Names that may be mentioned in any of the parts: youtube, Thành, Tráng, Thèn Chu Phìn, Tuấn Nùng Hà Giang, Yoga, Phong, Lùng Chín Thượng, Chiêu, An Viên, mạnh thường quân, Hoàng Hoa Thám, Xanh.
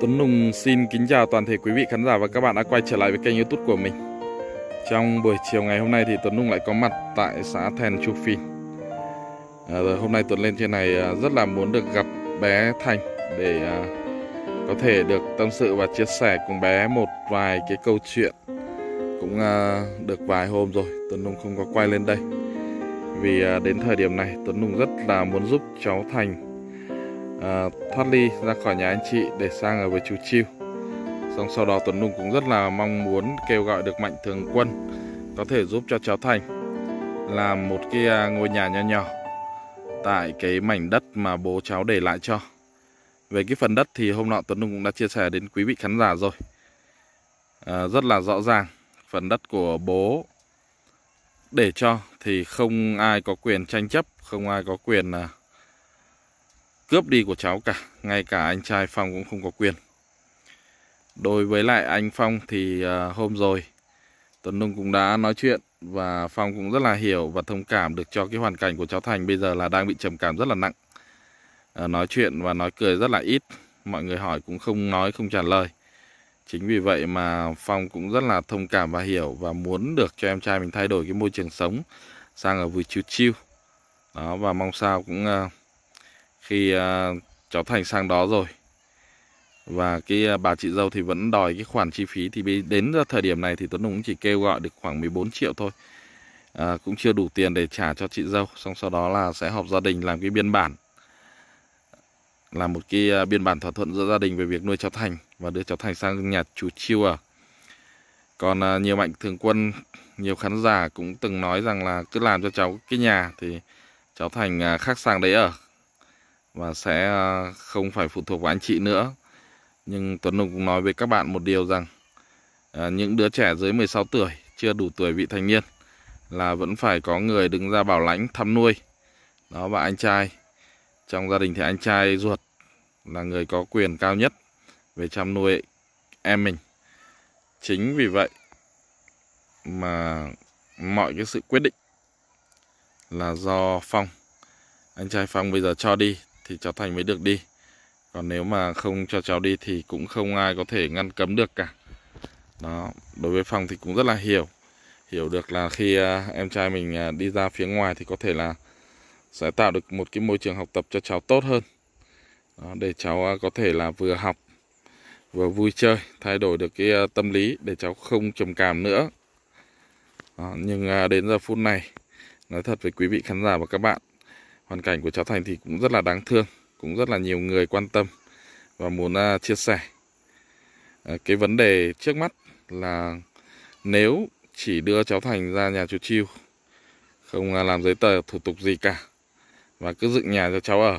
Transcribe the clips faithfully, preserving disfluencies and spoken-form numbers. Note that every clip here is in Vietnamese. Tuấn Nùng xin kính chào toàn thể quý vị khán giả và các bạn đã quay trở lại với kênh YouTube của mình. Trong buổi chiều ngày hôm nay thì Tuấn Nùng lại có mặt tại xã Thèn Chu Phìn. À, rồi hôm nay Tuấn lên trên này rất là muốn được gặp bé Thành để à, có thể được tâm sự và chia sẻ cùng bé một vài cái câu chuyện. Cũng à, được vài hôm rồi Tuấn Nùng không có quay lên đây, vì à, đến thời điểm này Tuấn Nùng rất là muốn giúp cháu Thành À, thoát ly ra khỏi nhà anh chị để sang ở với chú Chiêu. Xong sau đó Tuấn Nùng cũng rất là mong muốn kêu gọi được Mạnh Thường Quân có thể giúp cho cháu Thành làm một cái ngôi nhà nho nhỏ tại cái mảnh đất mà bố cháu để lại cho. Về cái phần đất thì hôm nọ Tuấn Nùng cũng đã chia sẻ đến quý vị khán giả rồi, à, rất là rõ ràng. Phần đất của bố để cho thì không ai có quyền tranh chấp, không ai có quyền à, cướp đi của cháu cả, ngay cả anh trai Phong cũng không có quyền. Đối với lại anh Phong thì uh, hôm rồi Tuấn Nùng cũng đã nói chuyện và Phong cũng rất là hiểu và thông cảm được cho cái hoàn cảnh của cháu Thành bây giờ là đang bị trầm cảm rất là nặng. Uh, nói chuyện và nói cười rất là ít, mọi người hỏi cũng không nói, không trả lời. Chính vì vậy mà Phong cũng rất là thông cảm và hiểu và muốn được cho em trai mình thay đổi cái môi trường sống sang ở vui chiêu chiêu. Đó, và mong sao cũng... Uh, Khi uh, cháu Thành sang đó rồi và cái uh, bà chị dâu thì vẫn đòi cái khoản chi phí, thì đến thời điểm này thì Tuấn Nùng chỉ kêu gọi được khoảng mười bốn triệu thôi, uh, cũng chưa đủ tiền để trả cho chị dâu. Xong sau đó là sẽ họp gia đình làm cái biên bản, làm một cái uh, biên bản thỏa thuận giữa gia đình về việc nuôi cháu Thành và đưa cháu Thành sang nhà chú Chiêu ở. Còn uh, nhiều Mạnh Thường Quân, nhiều khán giả cũng từng nói rằng là cứ làm cho cháu cái nhà thì cháu Thành uh, khác sang đấy ở và sẽ không phải phụ thuộc vào anh chị nữa. Nhưng Tuấn Nùng cũng nói với các bạn một điều rằng à, những đứa trẻ dưới mười sáu tuổi chưa đủ tuổi vị thành niên là vẫn phải có người đứng ra bảo lãnh thăm nuôi. Đó, và anh trai trong gia đình thì anh trai ruột là người có quyền cao nhất về chăm nuôi em mình. Chính vì vậy mà mọi cái sự quyết định là do Phong, anh trai Phong bây giờ cho đi thì cháu Thành mới được đi. Còn nếu mà không cho cháu đi thì cũng không ai có thể ngăn cấm được cả. Đó, đối với Phong thì cũng rất là hiểu. Hiểu được là khi uh, em trai mình uh, đi ra phía ngoài thì có thể là sẽ tạo được một cái môi trường học tập cho cháu tốt hơn. Đó, để cháu uh, có thể là vừa học vừa vui chơi, thay đổi được cái uh, tâm lý để cháu không trầm cảm nữa. Đó, nhưng uh, đến giờ phút này, nói thật với quý vị khán giả và các bạn, hoàn cảnh của cháu Thành thì cũng rất là đáng thương, cũng rất là nhiều người quan tâm và muốn uh, chia sẻ. Uh, cái vấn đề trước mắt là nếu chỉ đưa cháu Thành ra nhà chú Chiêu, không uh, làm giấy tờ thủ tục gì cả và cứ dựng nhà cho cháu ở,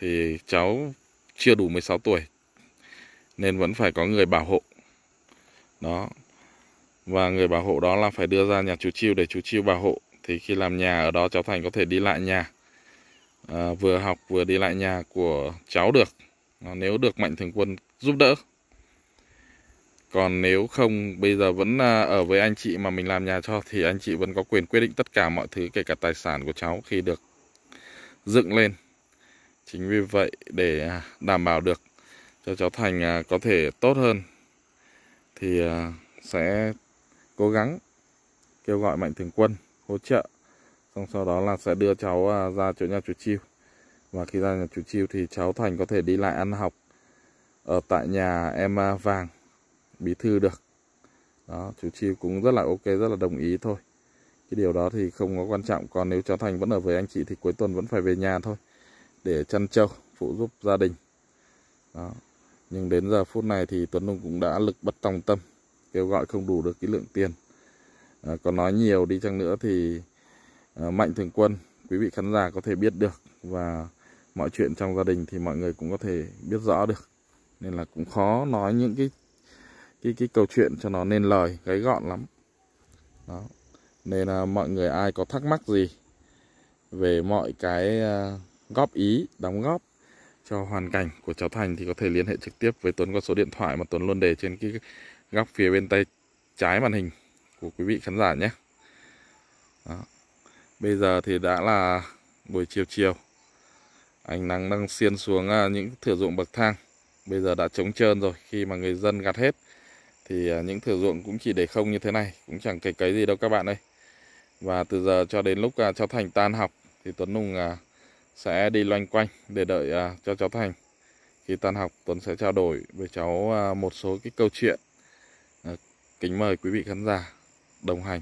thì cháu chưa đủ mười sáu tuổi nên vẫn phải có người bảo hộ. Đó, và người bảo hộ đó là phải đưa ra nhà chú Chiêu để chú Chiêu bảo hộ. Thì khi làm nhà ở đó cháu Thành có thể đi lại nhà, À, vừa học vừa đi lại nhà của cháu được, à, nếu được Mạnh Thường Quân giúp đỡ. Còn nếu không, bây giờ vẫn à, ở với anh chị mà mình làm nhà cho, thì anh chị vẫn có quyền quyết định tất cả mọi thứ, kể cả tài sản của cháu khi được dựng lên. Chính vì vậy để đảm bảo được cho cháu Thành à, có thể tốt hơn thì à, sẽ cố gắng kêu gọi Mạnh Thường Quân hỗ trợ. Xong sau đó là sẽ đưa cháu ra chỗ nhà chú Chiêu. Và khi ra nhà chú Chiêu thì cháu Thành có thể đi lại ăn học ở tại nhà em Vàng, bí thư được. Đó, chú Chiêu cũng rất là ok, rất là đồng ý thôi. Cái điều đó thì không có quan trọng. Còn nếu cháu Thành vẫn ở với anh chị thì cuối tuần vẫn phải về nhà thôi, để chăn trâu, phụ giúp gia đình. Đó. Nhưng đến giờ phút này thì Tuấn Nùng cũng đã lực bất tòng tâm, kêu gọi không đủ được cái lượng tiền. À, còn nói nhiều đi chăng nữa thì Mạnh Thường Quân, quý vị khán giả có thể biết được, và mọi chuyện trong gia đình thì mọi người cũng có thể biết rõ được, nên là cũng khó nói những cái cái cái câu chuyện cho nó nên lời, gáy gọn lắm. Đó, nên là mọi người ai có thắc mắc gì về mọi cái góp ý, đóng góp cho hoàn cảnh của cháu Thành thì có thể liên hệ trực tiếp với Tuấn qua số điện thoại mà Tuấn luôn để trên cái góc phía bên tay trái màn hình của quý vị khán giả nhé. Đó. Bây giờ thì đã là buổi chiều chiều, ánh nắng đang xiên xuống những thửa ruộng bậc thang. bây giờ đã trống trơn rồi. Khi mà người dân gặt hết thì những thửa ruộng cũng chỉ để không như thế này, cũng chẳng cày cấy gì đâu các bạn ơi. Và từ giờ cho đến lúc cháu Thành tan học thì Tuấn Nùng sẽ đi loanh quanh để đợi cho cháu Thành. Khi tan học Tuấn sẽ trao đổi với cháu một số cái câu chuyện. Kính mời quý vị khán giả đồng hành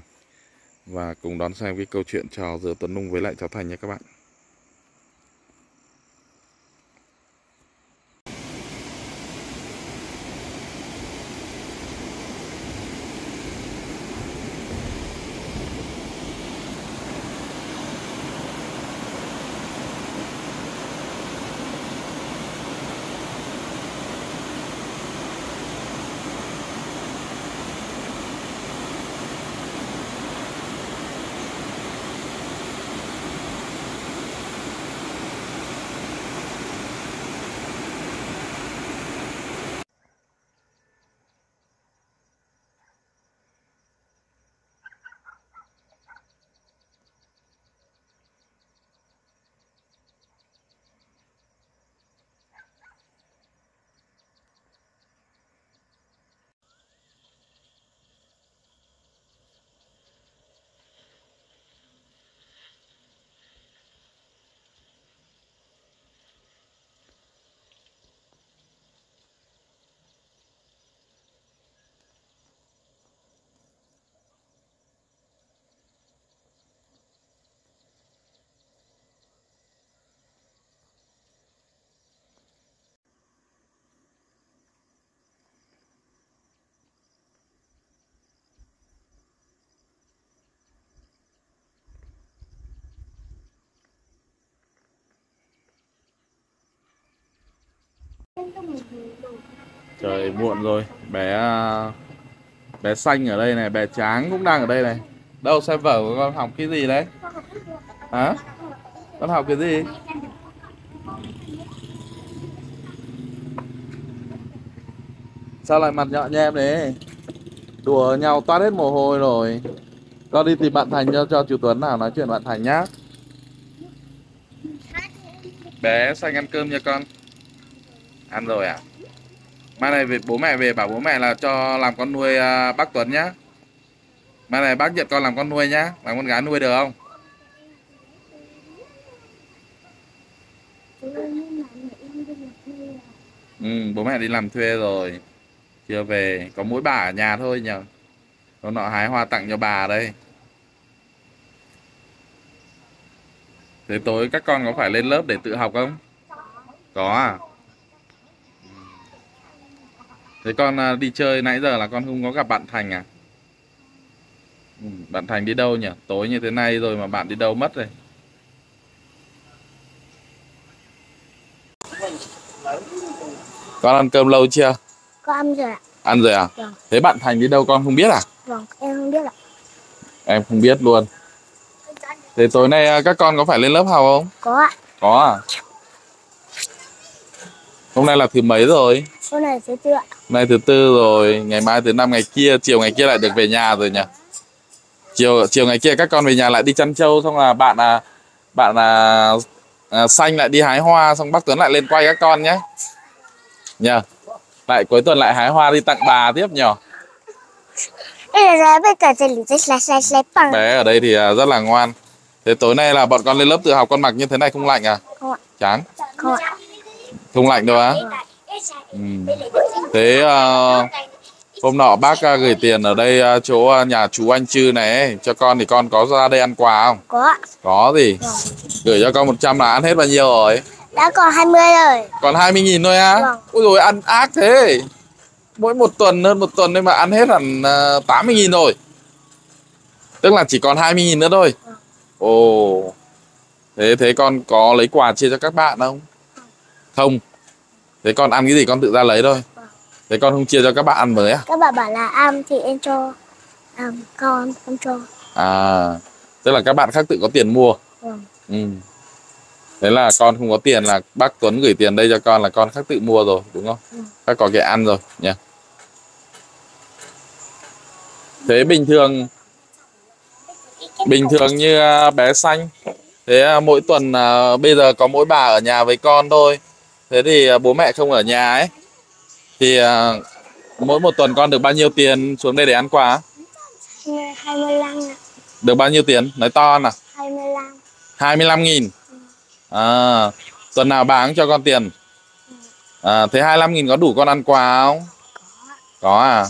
và cùng đón xem cái câu chuyện trò giữa Tuấn Nùng với lại cháu Thành nha các bạn. Trời muộn rồi, bé bé Xanh ở đây này, bé Tráng cũng đang ở đây này. Đâu xem vở của con học cái gì đấy? Hả? Con học cái gì? Sao lại mặt nhọn nhem đấy? Đùa nhau toát hết mồ hôi rồi. Con đi tìm bạn Thành cho, cho chú Tuấn nào, nói chuyện bạn Thành nhá. Bé Xanh ăn cơm nha con. Ăn rồi à? Mai này về bố mẹ về bảo bố mẹ là cho làm con nuôi uh, bác Tuấn nhá. Mai này bác nhận con làm con nuôi nhá, làm con gái nuôi được không? Ừ, bố mẹ đi làm thuê rồi, chưa về, có mỗi bà ở nhà thôi nhờ. Con nọ hái hoa tặng cho bà đây. Thế tối các con có phải lên lớp để tự học không? Có à? Thế con đi chơi nãy giờ là con không có gặp bạn Thành à? Ừ, bạn Thành đi đâu nhỉ? Tối như thế này rồi mà bạn đi đâu mất rồi? Con ăn cơm lâu chưa? Con ăn rồi ạ. Ăn rồi à? Vâng. Thế bạn Thành đi đâu con không biết à? Vâng, em không biết ạ. Em không biết luôn. Thế tối nay các con có phải lên lớp học không? Có ạ. Có à? Hôm nay là thứ mấy rồi? Hôm nay thứ tư ạ. Hôm nay thứ tư rồi, ngày mai thứ năm, ngày kia, chiều ngày kia lại được về nhà rồi nhỉ? Chiều chiều ngày kia các con về nhà lại đi chăn trâu, xong là bạn à, bạn à, à, Xanh lại đi hái hoa, xong bác Tuấn lại lên quay các con nhé. Nhờ. Lại cuối tuần lại hái hoa đi tặng bà tiếp nhỉ? Bé ở đây thì rất là ngoan. Thế tối nay là bọn con lên lớp tự học, con mặc như thế này không lạnh à? Không ạ. Chán. Không ạ. Không lạnh đâu á? Ừ. Thế uh, hôm nọ bác uh, gửi tiền ở đây uh, chỗ uh, nhà chú anh Chư này cho con, thì con có ra đây ăn quà không? Có. Có gì? Vâng. Gửi cho con một trăm là ăn hết bao nhiêu rồi? Đã còn hai mươi rồi. Còn hai mươi nghìn thôi á? Vâng. Ôi dồi, ăn ác thế. Mỗi một tuần, hơn một tuần nên mà ăn hết hẳn uh, tám mươi nghìn rồi. Tức là chỉ còn hai mươi nghìn nữa thôi. Vâng. Ồ. Thế thế con có lấy quà chia cho các bạn không? Không. Thế con ăn cái gì con tự ra lấy thôi. Vâng. Thế con không chia cho các bạn ăn mới à? Các bạn bảo là ăn thì em cho, um, con không cho. À, tức là các bạn khác tự có tiền mua. Vâng. Ừ. Thế là con không có tiền là bác Tuấn gửi tiền đây cho con là con khác tự mua rồi, đúng không? Vâng. Các có cái ăn rồi nhỉ. Thế bình thường bình thường như bé Xanh, thế mỗi tuần bây giờ có mỗi bà ở nhà với con thôi. Thế thì bố mẹ không ở nhà ấy, Thì à, mỗi một tuần con được bao nhiêu tiền xuống đây để ăn quà? hai mươi lăm ạ. Được bao nhiêu tiền? Nói to nào. hai mươi lăm. hai mươi lăm nghìn. Ừ. À, tuần nào bà cũng cho con tiền. Ừ. À, thế hai mươi lăm nghìn có đủ con ăn quà không? Có. Có à?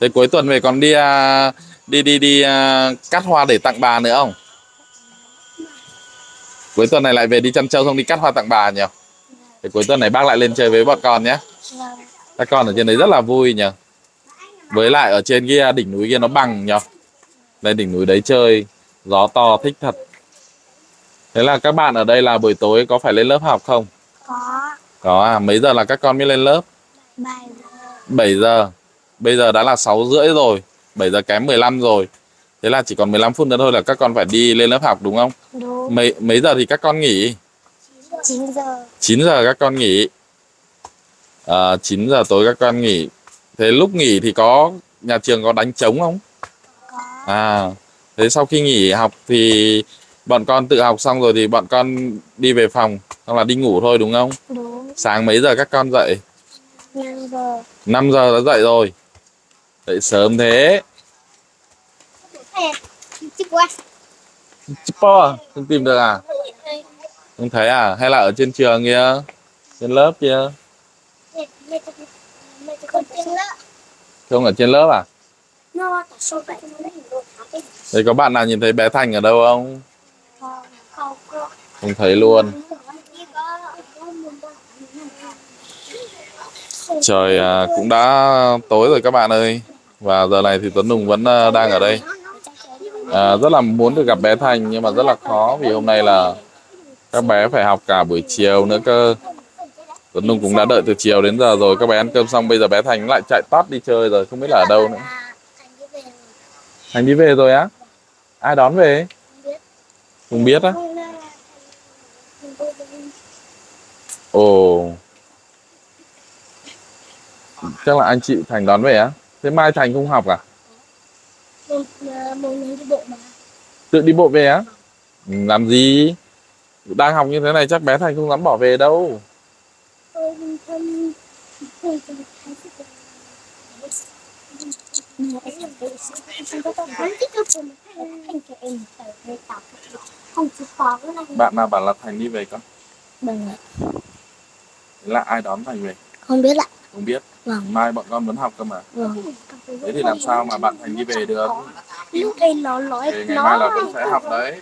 Thế cuối tuần về con đi đi đi đi cắt hoa để tặng bà nữa không? Cuối tuần này lại về đi chăn trâu xong đi cắt hoa tặng bà nhỉ? Thì cuối tuần này bác lại lên chơi với bọn con nhé. Các con ở trên đấy rất là vui nhỉ. Với lại ở trên kia đỉnh núi kia nó bằng nhỉ. Lên đỉnh núi đấy chơi gió to thích thật. Thế là các bạn ở đây là buổi tối có phải lên lớp học không? Có. Có à, mấy giờ là các con mới lên lớp? bảy giờ. bảy giờ. Bây giờ đã là sáu rưỡi rồi, bảy giờ kém mười lăm rồi. Thế là chỉ còn mười lăm phút nữa thôi là các con phải đi lên lớp học đúng không? Đúng. Mấy, mấy giờ thì các con nghỉ? chín giờ. chín giờ các con nghỉ. À, chín giờ tối các con nghỉ. Thế lúc nghỉ thì có nhà trường có đánh trống không? Có. À, thế sau khi nghỉ học thì bọn con tự học xong rồi thì bọn con đi về phòng, xong là đi ngủ thôi đúng không? Đúng. Sáng mấy giờ các con dậy? năm giờ. năm giờ đã dậy rồi. Dậy sớm thế. Chipo à? Không tìm được à? Không thấy à? Hay là ở trên trường kia? Trên lớp kia? Không ở trên lớp à? Thế có bạn nào nhìn thấy bé Thành ở đâu không? Không thấy luôn. Trời à, cũng đã tối rồi các bạn ơi. Và giờ này thì Tuấn Nùng vẫn à, đang ở đây à, rất là muốn được gặp bé Thành. Nhưng mà rất là khó vì hôm nay là các bé phải học cả buổi chiều nữa cơ. Tuấn Nùng cũng đã đợi từ chiều đến giờ rồi. Các bé ăn cơm xong bây giờ bé Thành lại chạy tót đi chơi rồi. Không biết là ở đâu nữa. Thành đi về rồi á? Ai đón về? Không biết á. Ồ, chắc là anh chị Thành đón về á. Thế mai Thành không học à? Một, một người đi bộ mà. Tự đi bộ về á? Ừ, làm gì? Đang học như thế này chắc bé Thành không dám bỏ về đâu. Bạn nào bảo là Thành đi về con? Vâng ạ. Là ai đón Thành về? Không biết ạ. Không biết. Vâng. Mai bọn con vẫn học cơ mà. Vâng. Thế thì làm sao mà bạn Thành đi về được? Lúc ấy nó nói ngày nó mai là vẫn sẽ học đấy.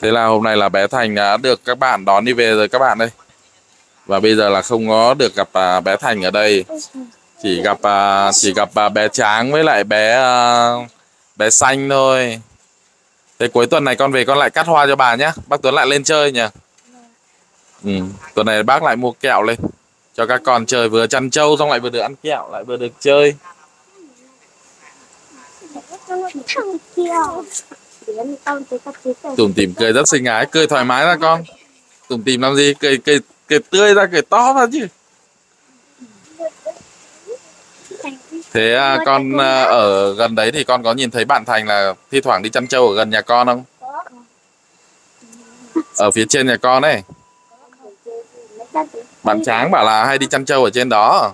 Thế là hôm nay là bé Thành đã được các bạn đón đi về rồi các bạn ơi. Và bây giờ là không có được gặp bé Thành ở đây. Chỉ gặp chỉ gặp bé Tráng với lại bé bé Xanh thôi. Thế cuối tuần này con về con lại cắt hoa cho bà nhé. Bác Tuấn lại lên chơi nhỉ. Ừ, tuần này bác lại mua kẹo lên cho các con chơi, vừa chăn trâu xong lại vừa được ăn kẹo, lại vừa được chơi. Tủm tỉm cười rất xinh gái, cười thoải mái ra con. Tủm tỉm làm gì, cười cười cười tươi ra, cười to ra chứ. Thế à, con à, ở gần đấy thì con có nhìn thấy bạn Thành là thi thoảng đi chăn trâu ở gần nhà con không? Ở phía trên nhà con ấy. Bạn Tráng bảo là hay đi chăn trâu ở trên đó.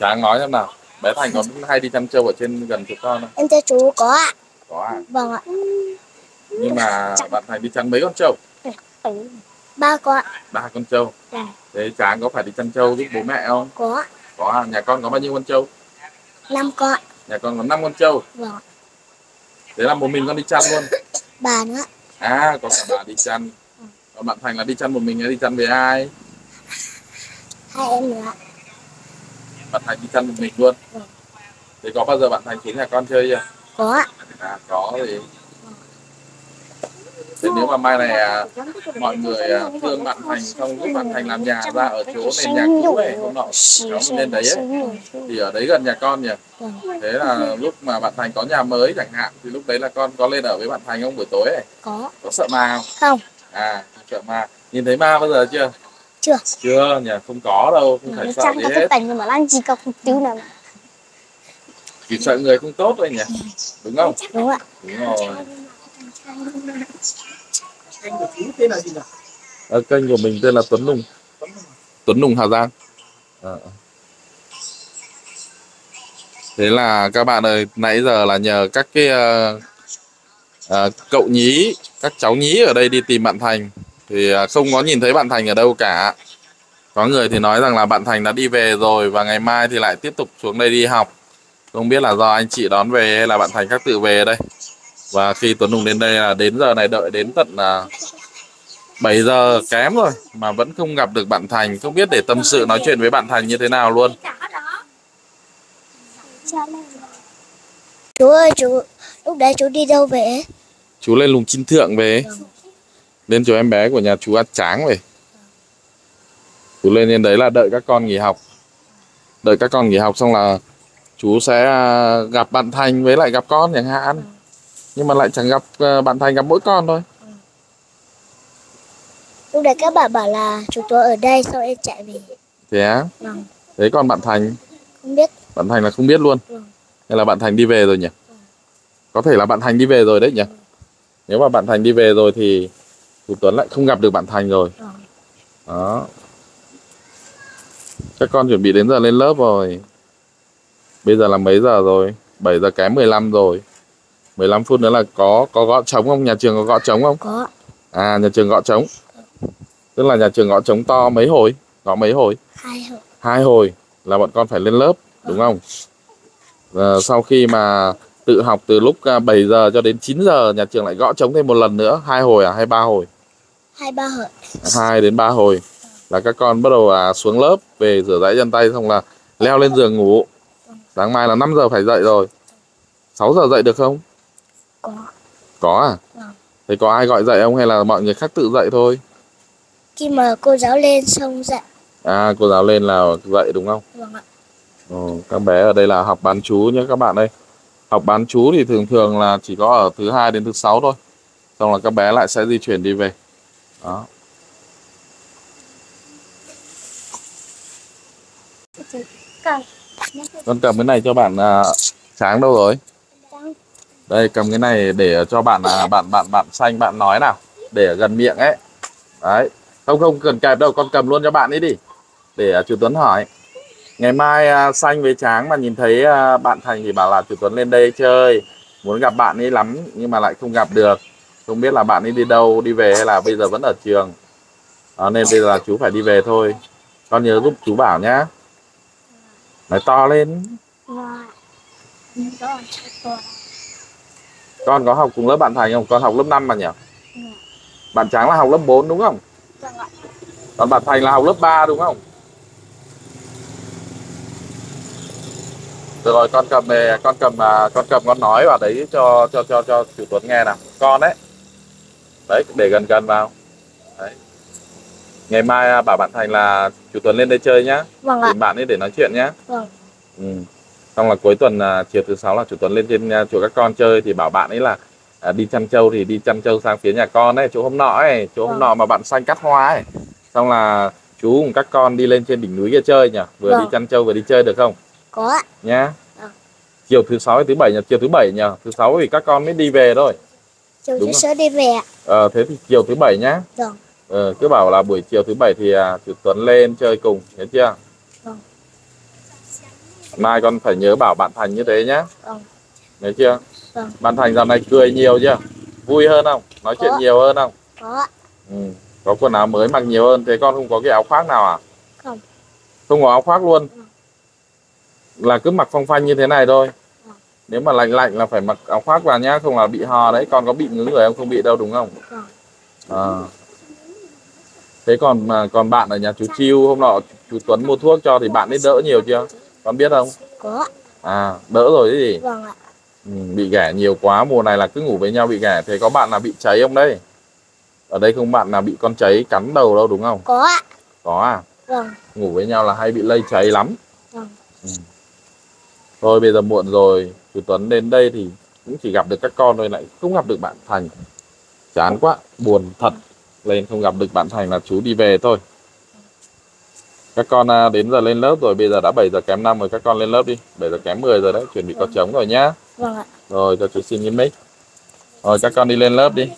Tráng nói xem nào. Bé Thành có hay đi chăn trâu ở trên gần chỗ con không? Em thấy chú có ạ. Có à? Vâng ạ. Nhưng mà bạn Thành đi chăn mấy con trâu? Ba con ạ. Ba con trâu. Thế Tráng có phải đi chăn trâu giúp bố mẹ không? Có. Có à? Nhà con có bao nhiêu con trâu? Năm con ạ. Nhà con có năm con trâu? Vâng. Thế là một mình con đi chăn luôn? Bà nữa. À, có cả bà đi chăn. Còn bạn Thành là đi chăn một mình hay đi chăn với ai? Hai em nữa. Bạn Thành đi chăn một mình luôn. Ừ. Thế có bao giờ bạn Thành xuống nhà con chơi chưa? Có ạ. À, có thì. Thế nếu mà mai này mọi người thương bạn Thành xong giúp bạn Thành làm nhà ra ở chỗ này, nhà cũ này hôm nọ cháu mình lên đấy ấy, thì ở đấy gần nhà con nhỉ. Thế là lúc mà bạn Thành có nhà mới chẳng hạn thì lúc đấy là con có lên ở với bạn Thành không buổi tối ấy? Có. Có sợ ma không? Không. À, sợ ma. Nhìn thấy ma bao giờ chưa? Chưa. Chưa nhỉ, không có đâu, không phải sợ gì hết. Chỉ sợ người không tốt thôi nhỉ, đúng không? Đúng ạ. Đúng rồi. Kênh của chú tên là gì nhỉ? À, kênh của mình tên là Tuấn Nùng Tuấn Nùng Hà Giang. À. Thế là các bạn ơi, nãy giờ là nhờ các cái uh, uh, cậu nhí, các cháu nhí ở đây đi tìm bạn Thành thì uh, không có nhìn thấy bạn Thành ở đâu cả. Có người thì nói rằng là bạn Thành đã đi về rồi và ngày mai thì lại tiếp tục xuống đây đi học. Không biết là do anh chị đón về hay là bạn Thành khác tự về đây. Và khi Tuấn Hùng đến đây là đến giờ này, đợi đến tận uh, bảy giờ kém rồi mà vẫn không gặp được bạn Thành. Không biết để tâm sự nói chuyện với bạn Thành như thế nào luôn. Chú ơi, chú lúc đấy chú đi đâu về? Chú lên Lùng Chín Thượng về. Lên chỗ em bé của nhà chú A Tráng về. Chú lên đến đấy là đợi các con nghỉ học. Đợi các con nghỉ học xong là chú sẽ gặp bạn Thành với lại gặp con chẳng hạn. Nhưng mà lại chẳng gặp bạn Thành, gặp mỗi con thôi. Lúc đấy các bạn bảo là chúng tôi ở đây, sau em chạy về. Thế á? Vâng. Thế còn bạn Thành? Không biết. Bạn Thành là không biết luôn. Vâng. Hay là bạn Thành đi về rồi nhỉ? Vâng. Có thể là bạn Thành đi về rồi đấy nhỉ? Vâng. Nếu mà bạn Thành đi về rồi thì chú Tuấn lại không gặp được bạn Thành rồi. Vâng. Đó. Các con chuẩn bị đến giờ lên lớp rồi. Bây giờ là mấy giờ rồi? bảy giờ kém mười lăm rồi. mười lăm phút nữa là có có gõ trống không? Nhà trường có gõ trống không? Có. À, nhà trường gõ trống. Tức là nhà trường gõ trống to mấy hồi? Gõ mấy hồi? Hai hồi. Hai hồi là bọn con phải lên lớp, đúng không? À, sau khi mà tự học từ lúc bảy giờ cho đến chín giờ, nhà trường lại gõ trống thêm một lần nữa. Hai hồi à? Hay ba hồi? Hai ba hồi. Hai đến ba hồi là các con bắt đầu à, xuống lớp, về rửa ráy chân tay xong là leo lên giường ngủ. Sáng mai là năm giờ phải dậy rồi. sáu giờ dậy được không? Có. Có à? Thế có ai gọi dậy không hay là mọi người khác tự dậy thôi? Khi mà cô giáo lên xong dậy. À, cô giáo lên là dậy đúng không? Vâng ạ. Ừ, các bé ở đây là học bán trú nhé các bạn ơi. Học bán trú thì thường thường là chỉ có ở thứ hai đến thứ sáu thôi. Xong là các bé lại sẽ di chuyển đi về. Đó. Con cầm cái này cho bạn Tráng đâu rồi? Đây, cầm cái này để cho bạn bạn bạn bạn Xanh bạn nói nào, để ở gần miệng ấy. Đấy. Không không cần kẹp đâu, con cầm luôn cho bạn ấy đi. Để chú Tuấn hỏi. Ngày mai Xanh với Tráng mà nhìn thấy bạn Thành thì bảo là chú Tuấn lên đây chơi, muốn gặp bạn ấy lắm nhưng mà lại không gặp được. Không biết là bạn ấy đi đâu, đi về hay là bây giờ vẫn ở trường. Đó, nên bây giờ là chú phải đi về thôi. Con nhớ giúp chú bảo nhá. Nói to lên. Con có học cùng lớp bạn Thành không? Con học lớp năm mà nhỉ? Bạn Tráng là học lớp bốn đúng không? Còn bạn Thành là học lớp ba đúng không? Được rồi, con cầm về, con cầm mà con cầm con nói vào đấy cho cho cho cho chú Tuấn nghe nào. Con đấy. Đấy, để gần gần vào. Đấy. Ngày mai bảo bạn Thành là chú Tuấn lên đây chơi nhá. Vâng ạ. Tìm bạn ấy để nói chuyện nhá. Vâng. Ừ. Xong là cuối tuần chiều thứ sáu là chú Tuấn lên trên chỗ các con chơi thì bảo bạn ấy là À, đi chăm trâu thì đi chăm trâu sang phía nhà con ấy, chỗ hôm nọ ấy, chỗ hôm nọ mà bạn Xanh cắt hoa ấy. Xong là chú cùng các con đi lên trên đỉnh núi kia chơi nhỉ? Vừa được. Đi chăm trâu vừa đi chơi được không? Có ạ. Nhá. Được. Chiều thứ sáu thứ bảy nhỉ? Chiều thứ bảy nhỉ? Thứ sáu thì các con mới đi về thôi. Chiều thứ sáu đi về ạ. Ờ, à, thế thì chiều thứ bảy nhá. Được. Ừ, cứ bảo là buổi chiều thứ bảy thì à, chú Tuấn lên chơi cùng, hiểu chưa? Được. Mai con phải nhớ bảo bạn Thành như thế nhá. Được. Hiểu chưa? Vâng. Bạn Thành dạo này cười nhiều chưa? Vui hơn không? Nói chuyện nhiều hơn không? Có. Ừ. Có quần áo mới mặc nhiều hơn. Thế con không có cái áo khoác nào à? Không. Không có áo khoác luôn. Không. Là cứ mặc phong phanh như thế này thôi. Không. Nếu mà lạnh lạnh là phải mặc áo khoác vào nhá, không là bị ho đấy. Con có bị ngứa người không? Không bị đâu đúng không? Không. À. Thế còn còn bạn ở nhà chú Chiêu hôm nọ chú Tuấn mua thuốc cho thì bạn ấy đỡ nhiều chưa? Con biết không? Có. À, đỡ rồi chứ gì? Vâng ạ. Ừ, bị ghẻ nhiều quá, mùa này là cứ ngủ với nhau bị ghẻ. Thế có bạn nào bị cháy không đây? Ở đây không bạn nào bị con cháy cắn đầu đâu đúng không? Có ạ. Có à? Vâng. Ngủ với nhau là hay bị lây cháy lắm. Vâng. Ừ. Thôi bây giờ muộn rồi, chú Tuấn đến đây thì cũng chỉ gặp được các con thôi, lại không gặp được bạn Thành. Chán quá, buồn thật. Lên không gặp được bạn Thành là chú đi về thôi. Các con đến giờ lên lớp rồi, bây giờ đã bảy giờ kém năm rồi, các con lên lớp đi. bảy giờ kém mười rồi đấy, chuẩn bị có trống rồi nhá. Vâng ạ. Rồi, cho chú xin mic. Rồi, các con đi lên lớp đi.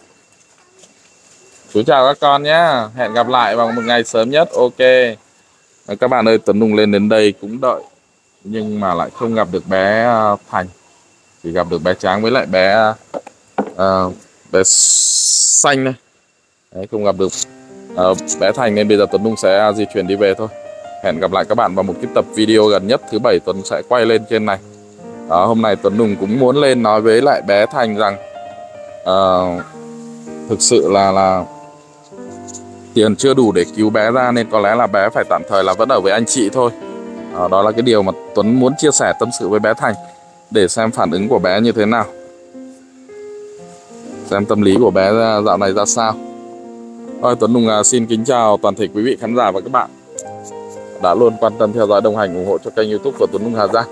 Chú chào các con nhé, hẹn gặp lại vào một ngày sớm nhất. Ok. Các bạn ơi, Tuấn Nùng lên đến đây cũng đợi, nhưng mà lại không gặp được bé Thành. Thì gặp được bé Tráng với lại bé uh, bé Xanh này. Đấy, không gặp được uh, bé Thành nên bây giờ Tuấn Nùng sẽ di chuyển đi về thôi. Hẹn gặp lại các bạn vào một cái tập video gần nhất. Thứ bảy Tuấn sẽ quay lên trên này. Đó, hôm nay Tuấn Nùng cũng muốn lên nói với lại bé Thành rằng uh, thực sự là là tiền chưa đủ để cứu bé ra, nên có lẽ là bé phải tạm thời là vẫn ở với anh chị thôi. uh, Đó là cái điều mà Tuấn muốn chia sẻ tâm sự với bé Thành, để xem phản ứng của bé như thế nào, xem tâm lý của bé dạo này ra sao. Thôi, Tuấn Nùng uh, xin kính chào toàn thể quý vị khán giả và các bạn đã luôn quan tâm theo dõi, đồng hành, ủng hộ cho kênh YouTube của Tuấn Nùng Hà Giang.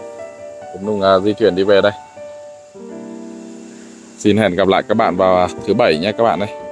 Tuấn Nùng uh, di chuyển đi về đây. Xin hẹn gặp lại các bạn vào thứ bảy nhé các bạn ơi.